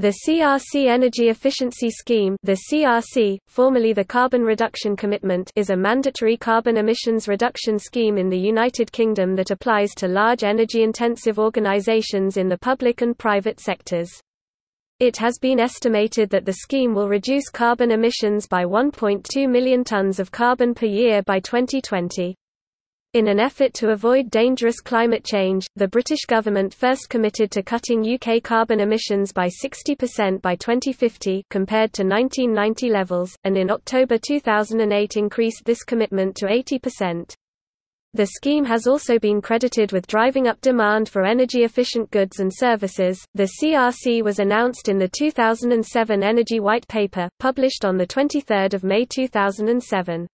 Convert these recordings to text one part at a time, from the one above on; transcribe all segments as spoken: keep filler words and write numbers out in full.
The C R C Energy Efficiency Scheme, the C R C, formerly the Carbon Reduction Commitment, is a mandatory carbon emissions reduction scheme in the United Kingdom that applies to large energy-intensive organisations in the public and private sectors. It has been estimated that the scheme will reduce carbon emissions by one point two million tonnes of carbon per year by twenty twenty. In an effort to avoid dangerous climate change, the British government first committed to cutting U K carbon emissions by sixty percent by twenty fifty compared to nineteen ninety levels, and in October two thousand eight increased this commitment to eighty percent. The scheme has also been credited with driving up demand for energy-efficient goods and services. The C R C was announced in the two thousand seven Energy White Paper, published on the twenty-third of May two thousand seven.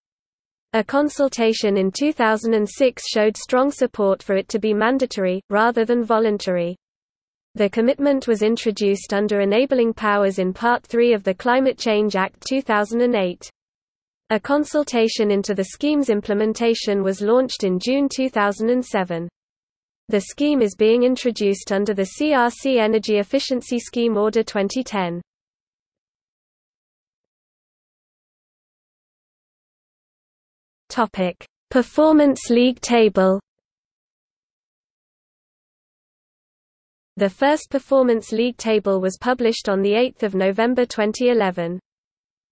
A consultation in two thousand six showed strong support for it to be mandatory, rather than voluntary. The commitment was introduced under enabling powers in Part three of the Climate Change Act two thousand eight. A consultation into the scheme's implementation was launched in June two thousand seven. The scheme is being introduced under the C R C Energy Efficiency Scheme Order twenty ten. Topic: Performance League Table. The first Performance League Table was published on the eighth of November twenty eleven.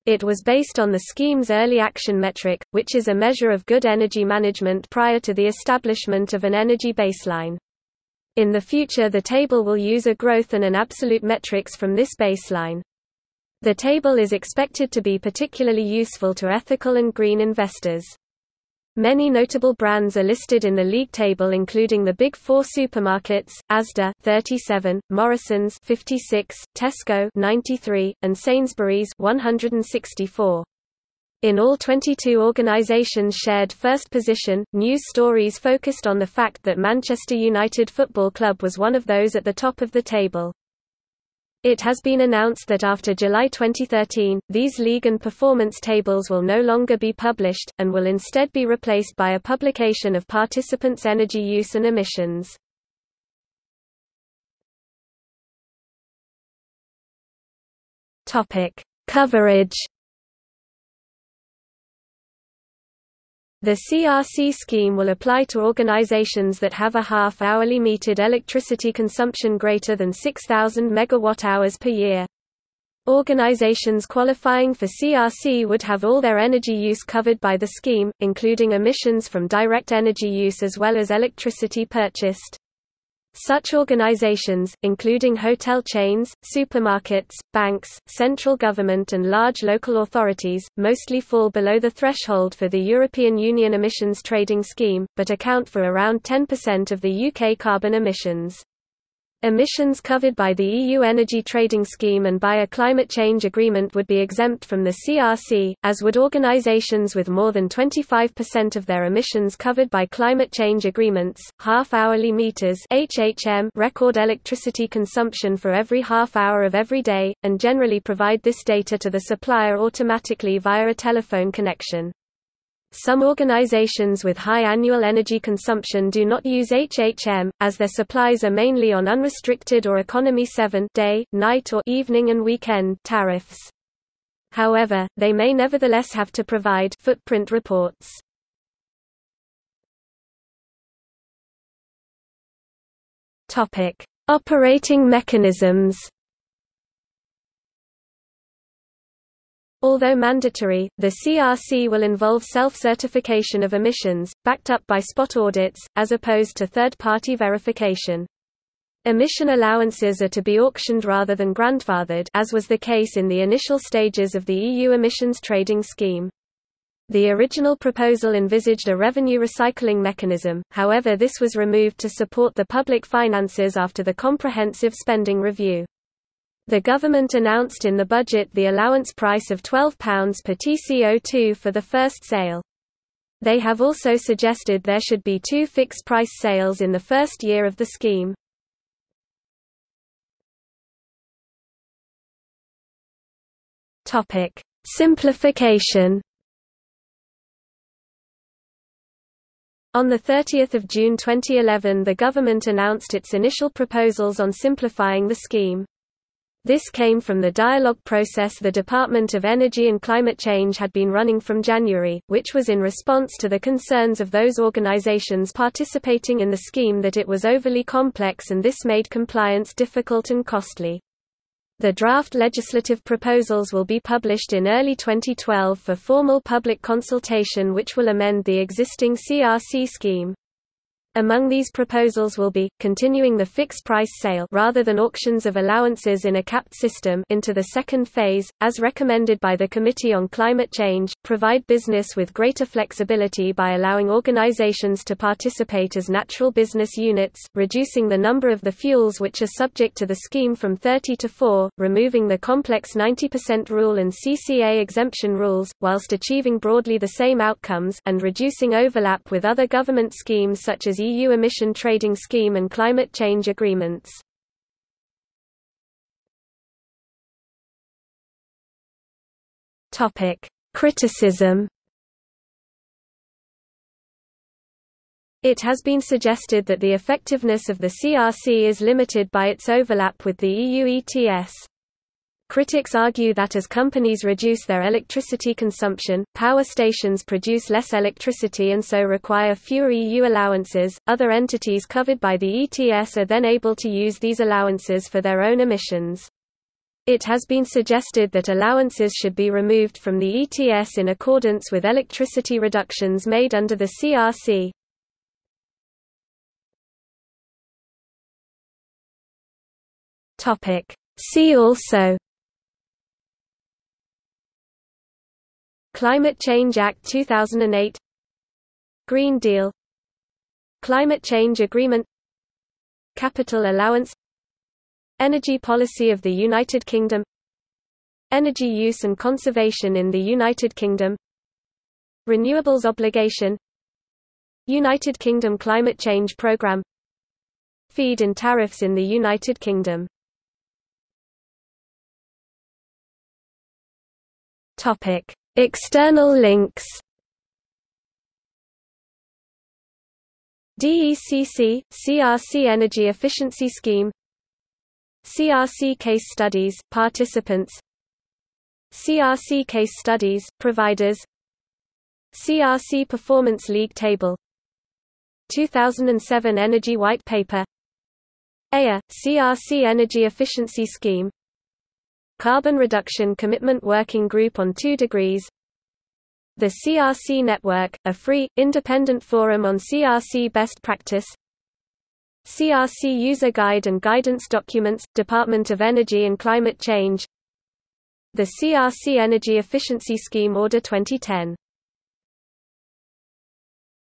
It was based on the scheme's early action metric, which is a measure of good energy management prior to the establishment of an energy baseline. In the future, the table will use a growth and an absolute metrics from this baseline. The table is expected to be particularly useful to ethical and green investors. Many notable brands are listed in the league table, including the Big Four supermarkets, Asda thirty-seven, Morrisons fifty-six, Tesco ninety-three, and Sainsbury's one hundred sixty-four. In all, twenty-two organisations shared first position. News stories focused on the fact that Manchester United Football Club was one of those at the top of the table. It has been announced that after July twenty thirteen, these league and performance tables will no longer be published, and will instead be replaced by a publication of participants' energy use and emissions. Coverage. The C R C scheme will apply to organisations that have a half-hourly metered electricity consumption greater than six thousand megawatt-hours per year. Organisations qualifying for C R C would have all their energy use covered by the scheme, including emissions from direct energy use as well as electricity purchased. Such organisations, including hotel chains, supermarkets, banks, central government and large local authorities, mostly fall below the threshold for the European Union Emissions Trading Scheme, but account for around ten percent of the U K carbon emissions. Emissions covered by the E U Energy Trading Scheme and by a Climate Change Agreement would be exempt from the C R C, as would organisations with more than twenty-five percent of their emissions covered by Climate Change Agreements. Half-hourly meters (H H M) record electricity consumption for every half hour of every day, and generally provide this data to the supplier automatically via a telephone connection. Some organizations with high annual energy consumption do not use H H M, as their supplies are mainly on unrestricted or economy seven day, night or evening and weekend tariffs. However, they may nevertheless have to provide footprint reports. Topic: Operating mechanisms. Although mandatory, the C R C will involve self-certification of emissions, backed up by spot audits, as opposed to third-party verification. Emission allowances are to be auctioned rather than grandfathered, as was the case in the initial stages of the E U Emissions Trading Scheme. The original proposal envisaged a revenue recycling mechanism, however this was removed to support the public finances after the comprehensive spending review. The government announced in the budget the allowance price of twelve pounds per tonne C O two for the first sale. They have also suggested there should be two fixed price sales in the first year of the scheme. Topic: Simplification. On thirtieth of June twenty eleven, the government announced its initial proposals on simplifying the scheme. This came from the dialogue process the Department of Energy and Climate Change had been running from January, which was in response to the concerns of those organizations participating in the scheme that it was overly complex and this made compliance difficult and costly. The draft legislative proposals will be published in early twenty twelve for formal public consultation, which will amend the existing C R C scheme. Among these proposals will be, continuing the fixed-price sale rather than auctions of allowances in a capped system into the second phase, as recommended by the Committee on Climate Change, provide business with greater flexibility by allowing organizations to participate as natural business units, reducing the number of the fuels which are subject to the scheme from thirty to four, removing the complex ninety percent rule and C C A exemption rules, whilst achieving broadly the same outcomes, and reducing overlap with other government schemes such as E U Emission Trading Scheme and Climate Change Agreements. Criticism. It has been suggested that the effectiveness of the C R C is limited by its overlap with the E U E T S. Critics argue that as companies reduce their electricity consumption, power stations produce less electricity and so require fewer E U allowances. Other entities covered by the E T S are then able to use these allowances for their own emissions. It has been suggested that allowances should be removed from the E T S in accordance with electricity reductions made under the C R C. Topic: See also Climate Change Act two thousand eight, Green Deal, Climate Change Agreement, Capital Allowance, Energy Policy of the United Kingdom, Energy Use and Conservation in the United Kingdom, Renewables Obligation, United Kingdom Climate Change Programme, Feed-in Tariffs in the United Kingdom. External links: D E C C, C R C Energy Efficiency Scheme, C R C Case Studies, Participants, C R C Case Studies, Providers, C R C Performance League Table, two thousand seven Energy White Paper, A I A, C R C Energy Efficiency Scheme, Carbon Reduction Commitment Working Group on two degrees, the C R C Network, a free, independent forum on C R C best practice, C R C User Guide and Guidance Documents, Department of Energy and Climate Change, the C R C Energy Efficiency Scheme Order twenty ten.